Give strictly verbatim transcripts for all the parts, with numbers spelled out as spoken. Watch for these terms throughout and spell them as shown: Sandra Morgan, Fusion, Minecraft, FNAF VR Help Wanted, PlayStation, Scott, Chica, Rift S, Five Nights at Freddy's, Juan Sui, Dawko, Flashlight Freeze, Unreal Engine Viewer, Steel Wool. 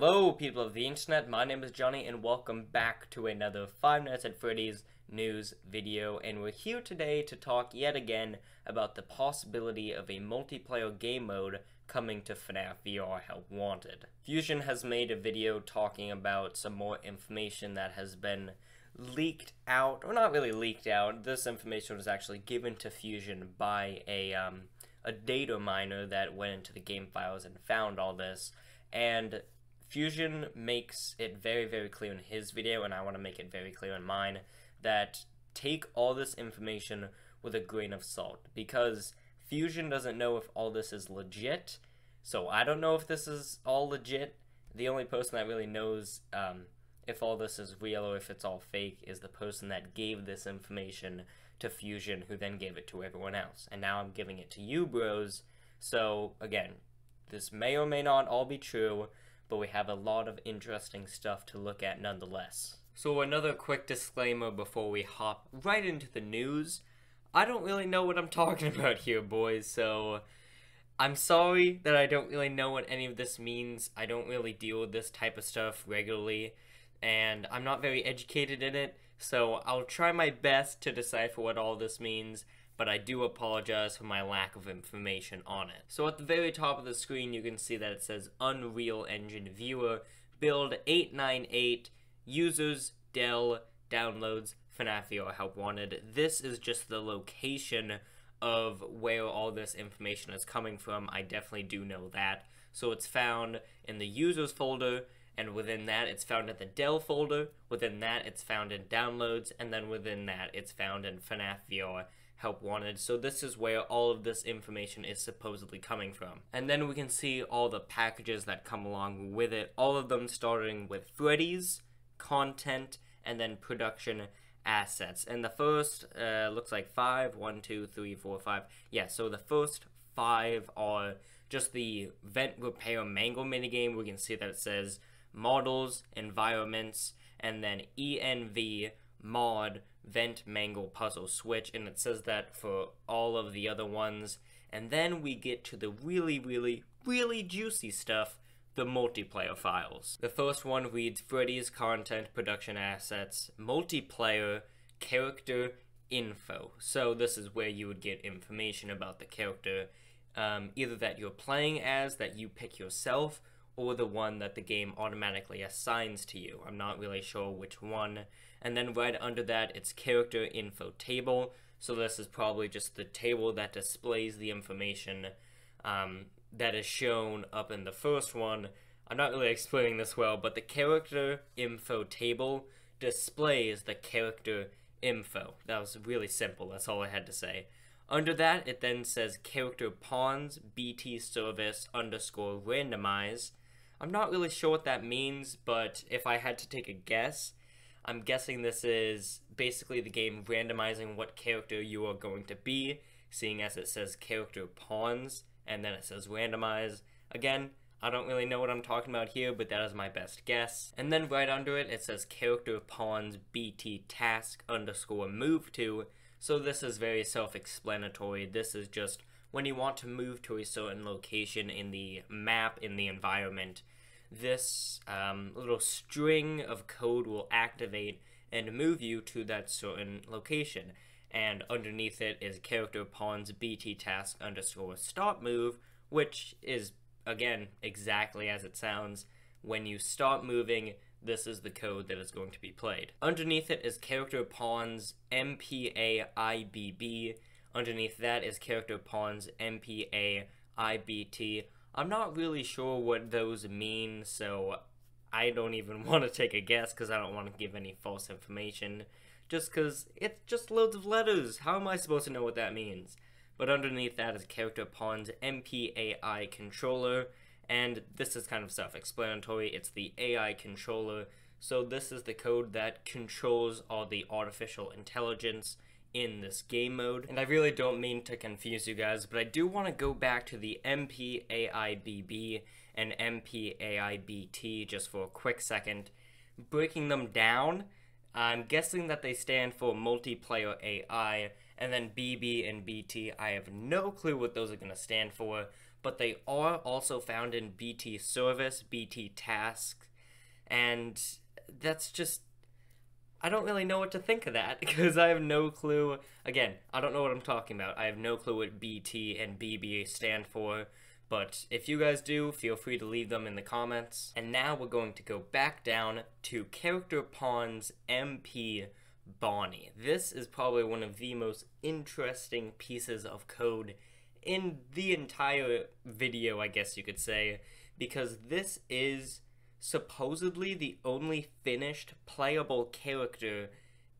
Hello people of the internet, my name is Johnny and welcome back to another Five Nights at Freddy's news video, and we're here today to talk yet again about the possibility of a multiplayer game mode coming to FNAF V R Help Wanted. Fusion has made a video talking about some more information that has been leaked out, or not really leaked out, this information was actually given to Fusion by a, um, a data miner that went into the game files and found all this, and Fusion makes it very, very clear in his video, and I want to make it very clear in mine, that take all this information with a grain of salt, because Fusion doesn't know if all this is legit, so I don't know if this is all legit. The only person that really knows um, if all this is real or if it's all fake is the person that gave this information to Fusion, who then gave it to everyone else. And now I'm giving it to you, bros, so again, this may or may not all be true, but we have a lot of interesting stuff to look at nonetheless. So another quick disclaimer before we hop right into the news. I don't really know what I'm talking about here, boys, so I'm sorry that I don't really know what any of this means. I don't really deal with this type of stuff regularly, and I'm not very educated in it, so I'll try my best to decipher what all this means, but I do apologize for my lack of information on it. So at the very top of the screen, you can see that it says Unreal Engine Viewer, build eight nine eight, users, Dell, downloads, FNAF V R Help Wanted. This is just the location of where all this information is coming from. I definitely do know that. So it's found in the users folder, and within that it's found in the Dell folder, within that it's found in downloads, and then within that it's found in FNAF V R Help Wanted. So this is where all of this information is supposedly coming from. And then we can see all the packages that come along with it, all of them starting with Freddy's, content, and then production assets. And the first uh, looks like five, one, two, three, four, five. Yeah, so the first five are just the vent repair mangle minigame. We can see that it says models, environments, and then E N V, mod, vent mangle puzzle switch, and it says that for all of the other ones. And then we get to the really really really juicy stuff, the multiplayer files. The first one reads Freddy's content, production assets, multiplayer, character info. So this is where you would get information about the character, um, either that you're playing as, that you pick yourself, or the one that the game automatically assigns to you. I'm not really sure which one. And then right under that, it's character info table. So this is probably just the table that displays the information um, that is shown up in the first one. I'm not really explaining this well, but the character info table displays the character info. That was really simple, that's all I had to say. Under that, it then says character pawns, B T service, underscore randomize. I'm not really sure what that means, but if I had to take a guess, I'm guessing this is basically the game randomizing what character you are going to be, seeing as it says character pawns, and then it says randomize. Again, I don't really know what I'm talking about here, but that is my best guess. And then right under it, it says character pawns B T task underscore move to, so this is very self-explanatory. This is just when you want to move to a certain location in the map, in the environment, this um, little string of code will activate and move you to that certain location. And underneath it is character pawns B T task underscore stop move, which is, again, exactly as it sounds. When you stop moving, this is the code that is going to be played. Underneath it is character pawns M P A I B B. Underneath that is character pawns M P A I B T. I'm not really sure what those mean, so I don't even want to take a guess because I don't want to give any false information. Just because it's just loads of letters. How am I supposed to know what that means? But underneath that is character pawns M P A I controller. And this is kind of self-explanatory, it's the A I controller, so this is the code that controls all the artificial intelligence in this game mode. And I really don't mean to confuse you guys, but I do want to go back to the M P A I B B and M P A I B T just for a quick second. Breaking them down, I'm guessing that they stand for multiplayer A I, and then B B and B T, I have no clue what those are going to stand for, but they are also found in B T Service, B T Task, and that's just, I don't really know what to think of that, because I have no clue. Again, I don't know what I'm talking about. I have no clue what B T and B B stand for, but if you guys do, feel free to leave them in the comments. And now we're going to go back down to Character Pawns M P Bonnie. This is probably one of the most interesting pieces of code in the entire video, I guess you could say, because this is supposedly the only finished playable character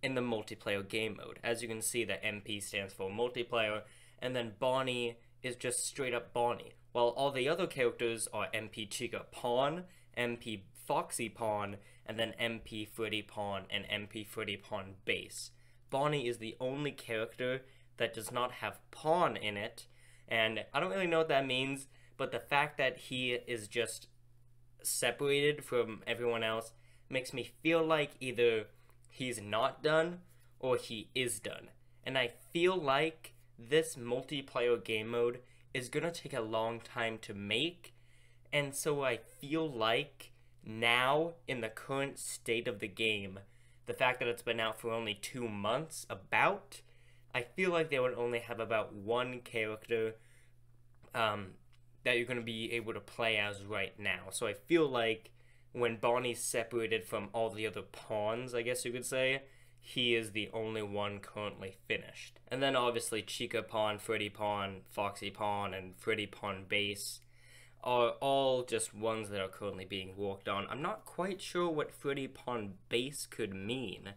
in the multiplayer game mode. As you can see, the M P stands for multiplayer, and then Bonnie is just straight up Bonnie, while all the other characters are M P Chica Pawn, M P Foxy Pawn, and then M P Freddy Pawn and M P Freddy Pawn Base. Bonnie is the only character that does not have pawn in it, and I don't really know what that means, but the fact that he is just separated from everyone else makes me feel like either he's not done or he is done. And I feel like this multiplayer game mode is gonna take a long time to make, and so I feel like now, in the current state of the game, the fact that it's been out for only two months, about, I feel like they would only have about one character um, that you're going to be able to play as right now. So I feel like when Bonnie's separated from all the other pawns, I guess you could say, he is the only one currently finished. And then obviously Chica Pawn, Freddy Pawn, Foxy Pawn, and Freddy Pawn Base are all just ones that are currently being worked on. I'm not quite sure what Freddy Pawn Base could mean.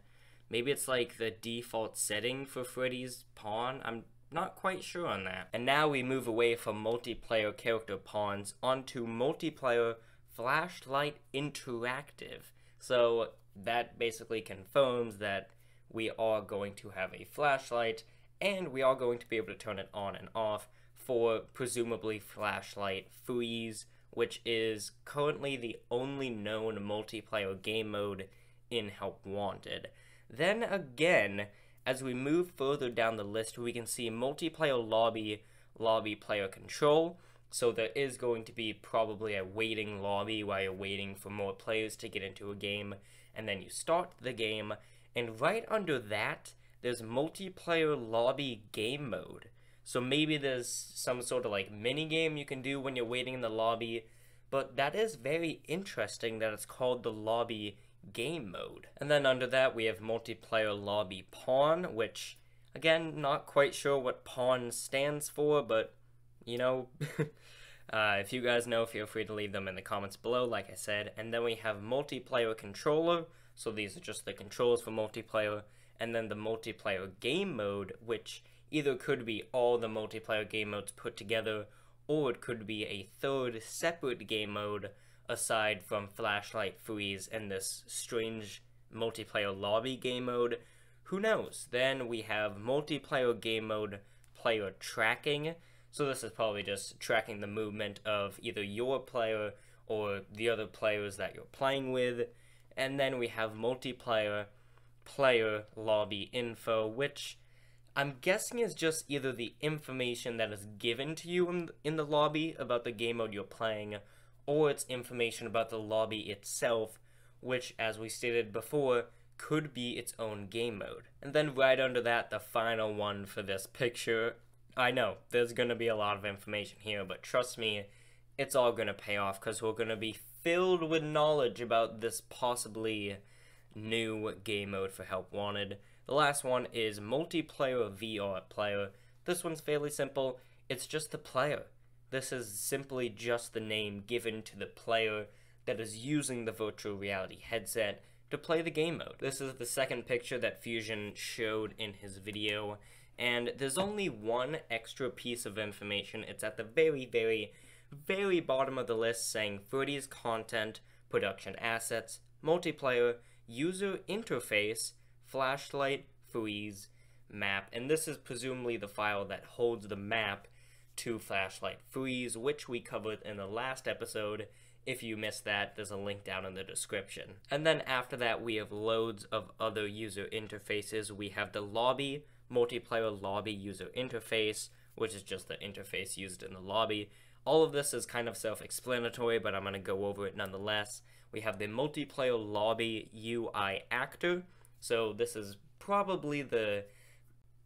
Maybe it's like the default setting for Freddy's pawn? I'm not quite sure on that. And now we move away from multiplayer character pawns onto multiplayer Flashlight Interactive. So that basically confirms that we are going to have a flashlight, and we are going to be able to turn it on and off for presumably Flashlight Freeze, which is currently the only known multiplayer game mode in Help Wanted. Then again, as we move further down the list, we can see multiplayer lobby, lobby player control. So there is going to be probably a waiting lobby while you're waiting for more players to get into a game, and then you start the game, and right under that, there's multiplayer lobby game mode. So maybe there's some sort of like mini game you can do when you're waiting in the lobby, but that is very interesting that it's called the lobby game mode. And then under that we have multiplayer lobby pawn, which again, not quite sure what pawn stands for, but you know, uh, if you guys know, feel free to leave them in the comments below, like I said. And then we have multiplayer controller, so these are just the controls for multiplayer, and then the multiplayer game mode, which either could be all the multiplayer game modes put together, or it could be a third separate game mode aside from Flashlight Freeze and this strange multiplayer lobby game mode. Who knows? Then we have multiplayer game mode player tracking. So this is probably just tracking the movement of either your player or the other players that you're playing with. And then we have multiplayer player lobby info, which I'm guessing is just either the information that is given to you in, in the lobby about the game mode you're playing, or it's information about the lobby itself, which, as we stated before, could be its own game mode. And then right under that, the final one for this picture. I know, there's going to be a lot of information here, but trust me, it's all going to pay off, because we're going to be filled with knowledge about this possibly new game mode for Help Wanted. The last one is multiplayer V R player. This one's fairly simple. It's just the player. This is simply just the name given to the player that is using the virtual reality headset to play the game mode. This is the second picture that Fusion showed in his video, and there's only one extra piece of information. It's at the very, very, very bottom of the list, saying Freddy's content, production assets, multiplayer, user interface, Flashlight Freeze map, and this is presumably the file that holds the map to Flashlight Freeze, which we covered in the last episode. If you missed that, there's a link down in the description. And then after that, we have loads of other user interfaces. We have the lobby, multiplayer lobby user interface, which is just the interface used in the lobby. All of this is kind of self-explanatory, but I'm going to go over it nonetheless. We have the multiplayer lobby U I actor. So this is probably the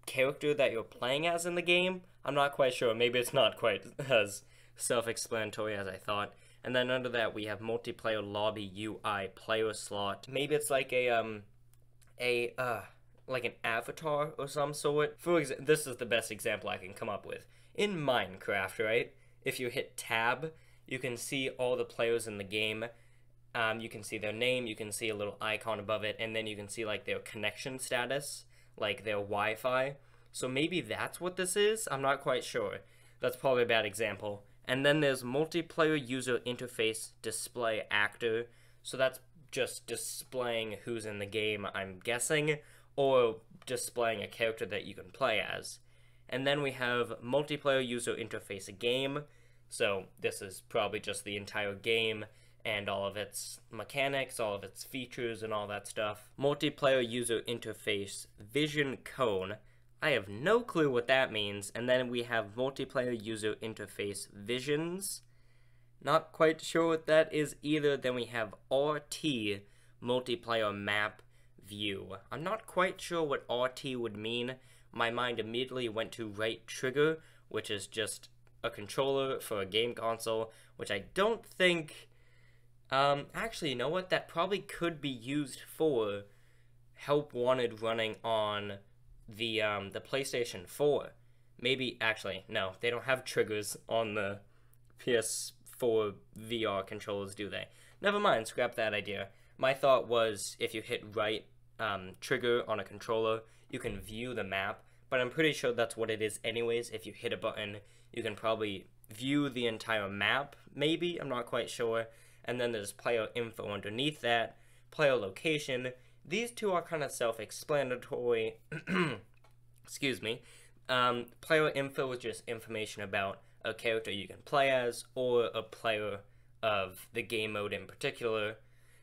character that you're playing as in the game. I'm not quite sure. Maybe it's not quite as self-explanatory as I thought. And then under that we have multiplayer lobby U I player slot. Maybe it's like a um a uh like an avatar or some sort. For example, this is the best example I can come up with. In Minecraft, right? If you hit tab, you can see all the players in the game. Um, you can see their name, you can see a little icon above it, and then you can see like their connection status, like their Wi-Fi. So maybe that's what this is? I'm not quite sure. That's probably a bad example. And then there's multiplayer user interface display actor. So that's just displaying who's in the game, I'm guessing, or displaying a character that you can play as. And then we have multiplayer user interface game. So this is probably just the entire game and all of its mechanics, all of its features, and all that stuff. Multiplayer user interface vision cone. I have no clue what that means. And then we have multiplayer user interface visions. Not quite sure what that is either. Then we have R T, multiplayer map view. I'm not quite sure what R T would mean. My mind immediately went to right trigger, which is just a controller for a game console, which I don't think... Um, actually, you know what? That probably could be used for Help Wanted running on the, um, the PlayStation four. Maybe, actually, no, they don't have triggers on the P S four V R controllers, do they? Never mind, scrap that idea. My thought was if you hit right um, trigger on a controller, you can view the map, but I'm pretty sure that's what it is anyways. If you hit a button, you can probably view the entire map, maybe? I'm not quite sure. And then there's player info underneath that, player location. These two are kind of self-explanatory. Excuse me. Um, player info is just information about a character you can play as, or a player of the game mode in particular.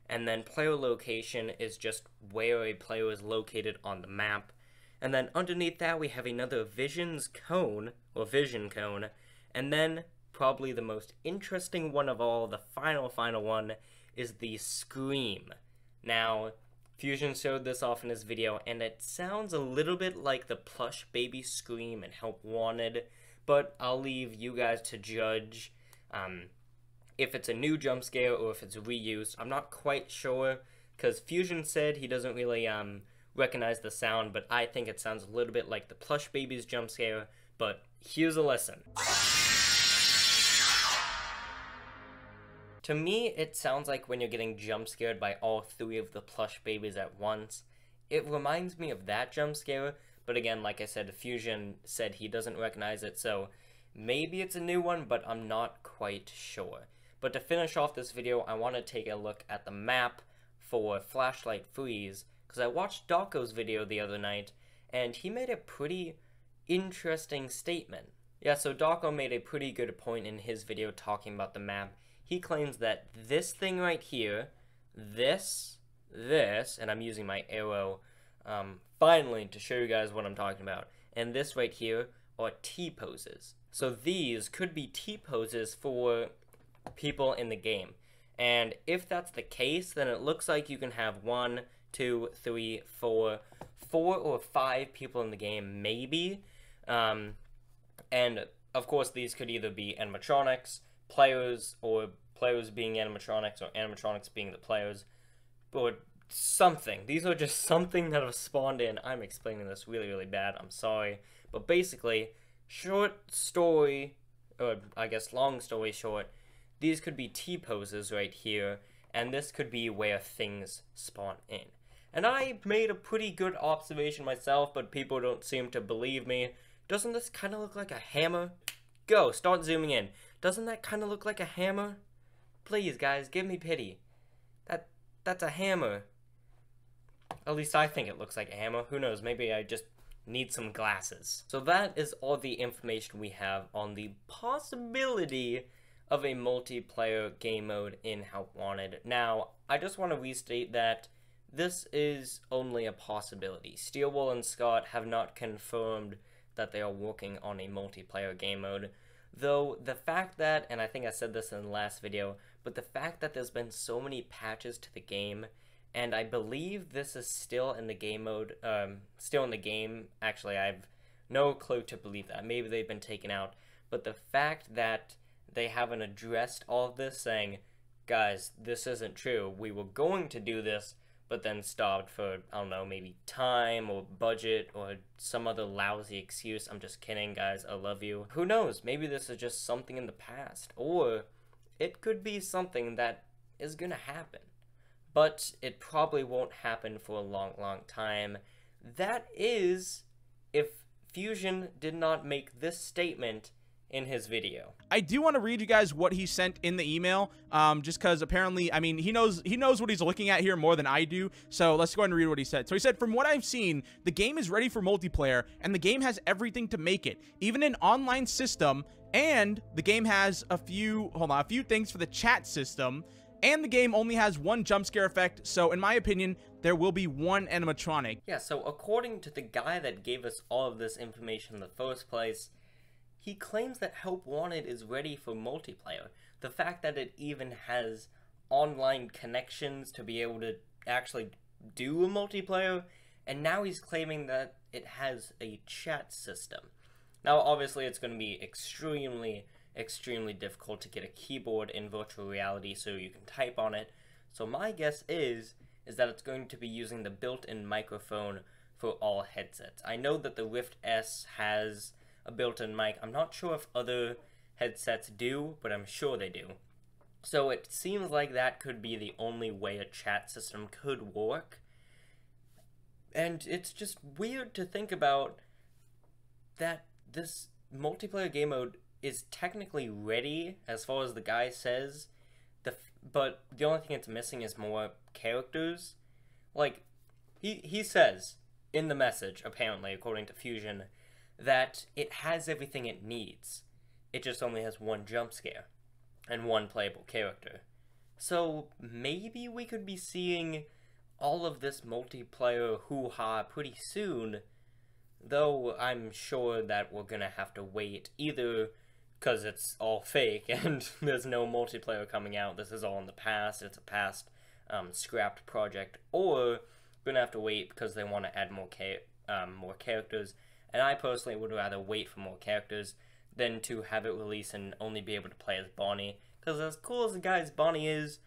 And then player location is just where a player is located on the map. And then underneath that we have another visions cone, or vision cone. And then probably the most interesting one of all, the final, final one, is the scream. Now, Fusion showed this off in his video, and it sounds a little bit like the plush baby scream in Help Wanted, but I'll leave you guys to judge um, if it's a new jump scare or if it's reused. I'm not quite sure, because Fusion said he doesn't really um, recognize the sound, but I think it sounds a little bit like the plush baby's jump scare, but here's a listen. To me, it sounds like when you're getting jump scared by all three of the plush babies at once. It reminds me of that jump scare, but again, like I said, Fusion said he doesn't recognize it, so maybe it's a new one, but I'm not quite sure. But to finish off this video, I want to take a look at the map for Flashlight Freeze, because I watched Dawko's video the other night, and he made a pretty interesting statement. Yeah, so Dawko made a pretty good point in his video talking about the map. He claims that this thing right here, this, this, and I'm using my arrow um, finally to show you guys what I'm talking about, and this right here are T-poses. So these could be T-poses for people in the game. And if that's the case, then it looks like you can have one, two, three, four, four or five people in the game, maybe. Um, and of course, these could either be animatronics, players, or players being animatronics, or animatronics being the players, or something. These are just something that have spawned in. I'm explaining this really, really bad. I'm sorry. But basically, short story, or I guess long story short, these could be T-poses right here, and this could be where things spawn in. And I made a pretty good observation myself, but people don't seem to believe me. Doesn't this kind of look like a hammer? Go, start zooming in. Doesn't that kind of look like a hammer? Please, guys, give me pity. That that's a hammer. At least I think it looks like a hammer. Who knows, maybe I just need some glasses. So that is all the information we have on the possibility of a multiplayer game mode in Help Wanted. Now, I just want to restate that this is only a possibility. Steel Wool and Scott have not confirmed that they are working on a multiplayer game mode. Though the fact that, and I think I said this in the last video, but the fact that there's been so many patches to the game, and I believe this is still in the game mode, um, still in the game. Actually, I've no clue to believe that. Maybe they've been taken out. But the fact that they haven't addressed all of this, saying, guys, this isn't true. We were going to do this, but then stopped for, I don't know, maybe time or budget or some other lousy excuse. I'm just kidding, guys. I love you. Who knows? Maybe this is just something in the past, or it could be something that is going to happen. But it probably won't happen for a long, long time. That is if Fusion did not make this statement in his video. I do want to read you guys what he sent in the email, um, just because apparently, I mean, he knows he knows what he's looking at here more than I do, so let's go ahead and read what he said. So he said, from what I've seen, the game is ready for multiplayer, and the game has everything to make it, even an online system, and the game has a few, hold on, a few things for the chat system, and the game only has one jump scare effect, so in my opinion, there will be one animatronic. Yeah, so according to the guy that gave us all of this information in the first place, he claims that Help Wanted is ready for multiplayer. The fact that it even has online connections to be able to actually do a multiplayer, and now he's claiming that it has a chat system. Now, obviously, it's going to be extremely, extremely difficult to get a keyboard in virtual reality so you can type on it. So my guess is, is that it's going to be using the built-in microphone for all headsets. I know that the Rift S has a built-in mic. I'm not sure if other headsets do, but I'm sure they do. So it seems like that could be the only way a chat system could work. And it's just weird to think about that this multiplayer game mode is technically ready, as far as the guy says, the f but the only thing it's missing is more characters. Like, he, he says in the message, apparently, according to Fusion, that it has everything it needs. It just only has one jump scare and one playable character. So maybe we could be seeing all of this multiplayer hoo-ha pretty soon, though I'm sure that we're gonna have to wait either because it's all fake and there's no multiplayer coming out, this is all in the past, it's a past um, scrapped project, or we're gonna have to wait because they want to add more, um, more characters. And I personally would rather wait for more characters than to have it release and only be able to play as Bonnie. Because as cool as the guy as Bonnie is,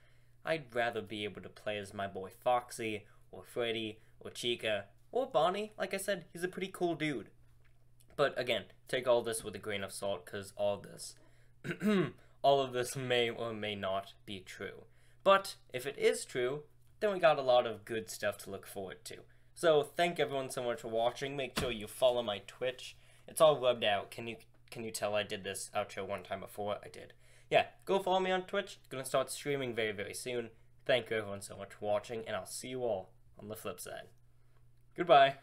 I'd rather be able to play as my boy Foxy, or Freddy, or Chica, or Bonnie. Like I said, he's a pretty cool dude. But again, take all this with a grain of salt, because all this, all of this may or may not be true. But if it is true, then we got a lot of good stuff to look forward to. So, thank everyone so much for watching. Make sure you follow my Twitch. It's all rubbed out. Can you can you tell I did this outro one time before? I did. Yeah, go follow me on Twitch. Gonna start streaming very, very soon. Thank you everyone so much for watching, and I'll see you all on the flip side. Goodbye.